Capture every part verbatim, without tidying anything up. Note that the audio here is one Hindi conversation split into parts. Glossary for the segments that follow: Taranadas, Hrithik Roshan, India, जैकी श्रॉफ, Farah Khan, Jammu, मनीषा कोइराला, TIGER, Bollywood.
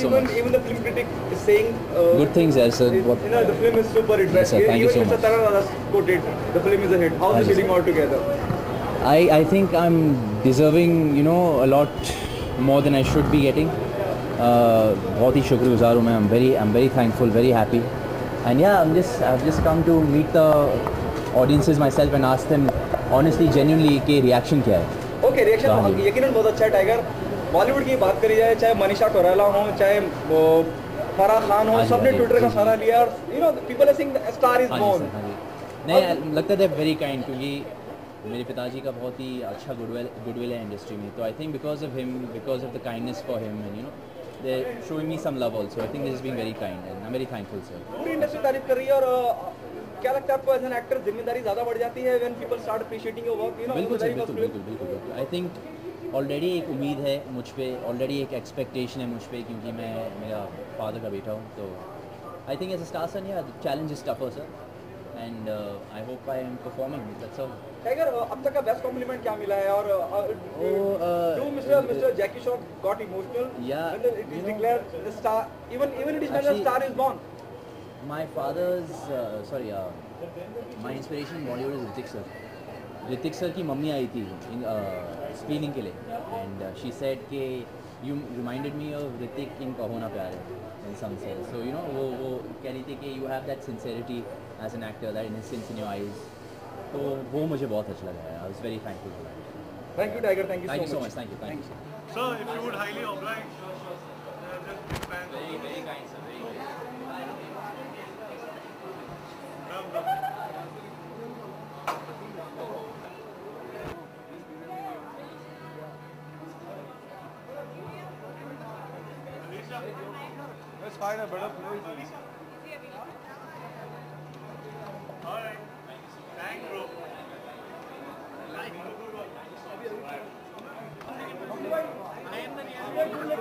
So even, even the film critic is saying uh, good things as sir. What, you know, the film is super interesting. Yes, even so Mister Taranadas quoted, "The film is a hit." How is it getting all together? I I think I'm deserving, you know, a lot more than I should be getting. बहुत ही शुक्रगुजार हूँ मैं. I'm very I'm very thankful, very happy. And yeah, I'm just I've just come to meet the audiences myself and ask them honestly, genuinely के reaction क्या है. Okay, reaction यकीनन बहुत अच्छा है टाइगर. बॉलीवुड की बात करी जाए, चाहे मनीषा कोइराला हो, चाहे फराह खान हो, सबने ट्विटर का सहारा लिया और you know people are saying the star is born. नहीं लगता है वेरी काइंड, क्योंकि मेरे पिताजी का बहुत ही अच्छा गुडविल गुडविल है इंडस्ट्री में. तो I think because of him, because of the kindness for him and you know they showing me some love also. I think this is being very kind and I am very thankful sir. पूरी इंडस्ट्री तारीफ कर रही है. और क्या लगता है आपको एज एन एक्टर जिम्मेदारी ज़्यादा बढ़ जाती है when people start appreciating your work? You know बिल्कुल बिल्कुल बिल्कुल. आई थिंक ऑलरेडी एक उम्मीद है मुझ पर, ऑलरेडी एक एक्सपेक्टेशन है मुझ पर, क्योंकि मैं मेरा फादर का बेटा हूँ. तो I think as a star son या challenge is tougher sir. And I hope I am performing that's all. Tiger अब तक का बेस्ट कॉम्प्लीमेंट क्या मिला है? और do mister mister जैकी श्रॉफ got emotional and it is declared the star, even even it is declared the star is born. My father's sorry my inspiration Bollywood is Hrithik sir. Hrithik sir की मम्मी आई थी स्क्रीनिंग के लिए एंड शी सेड के you reminded me of Hrithik in Kaho Naa Pyaar Hai in some sense. So you know वो वो कह रही थी कि you have that sincerity as an actor, that innocence in your eyes. तो वो मुझे बहुत अच्छा लगा. I was very thankful for that. Thank you Tiger, thank you so much. Thank you thank you sir. If you would highly obliged very kind sir. It's fine, but up no issues. All right, thank you bro. Like I am the new one. Well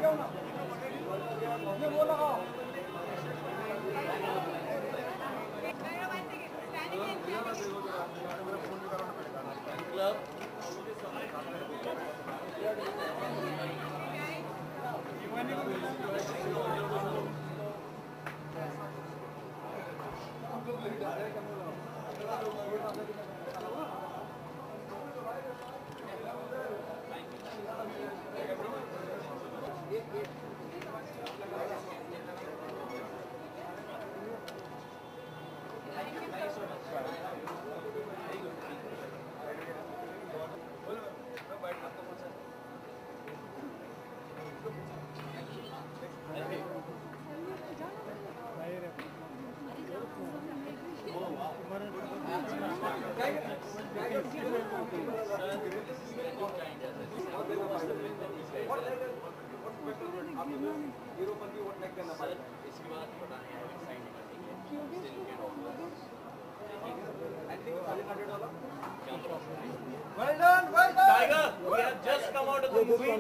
done, well done. Tiger, we have just come out of the movie.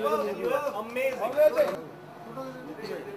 You are amazing. Thanks, guys.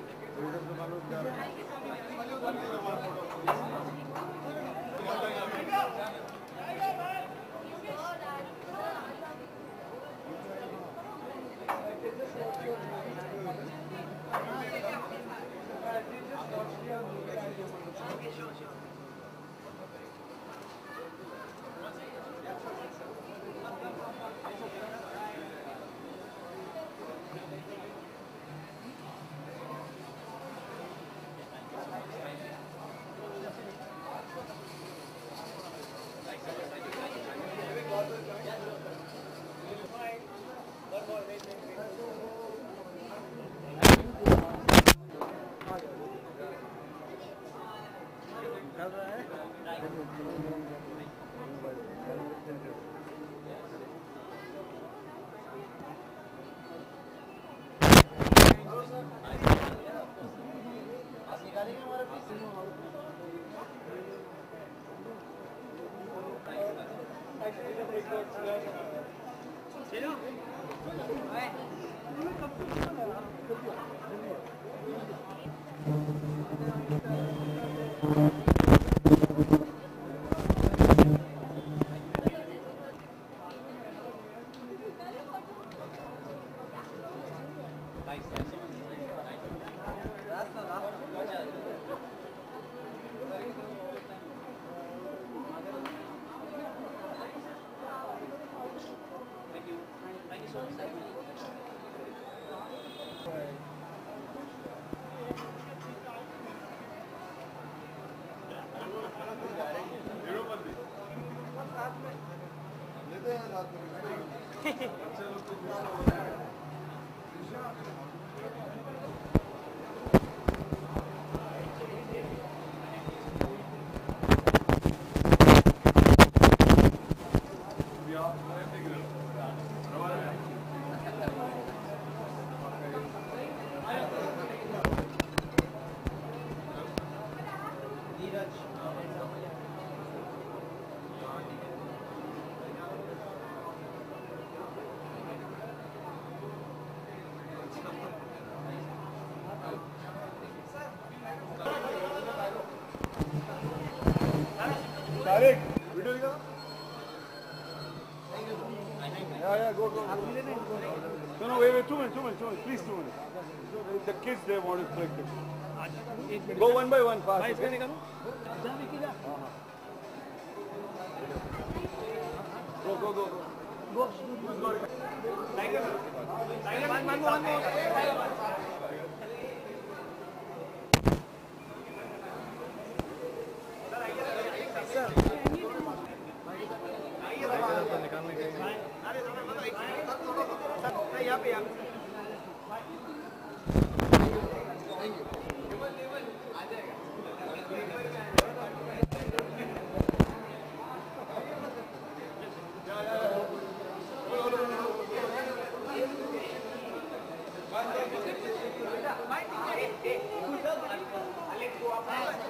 Tiger. Thank you.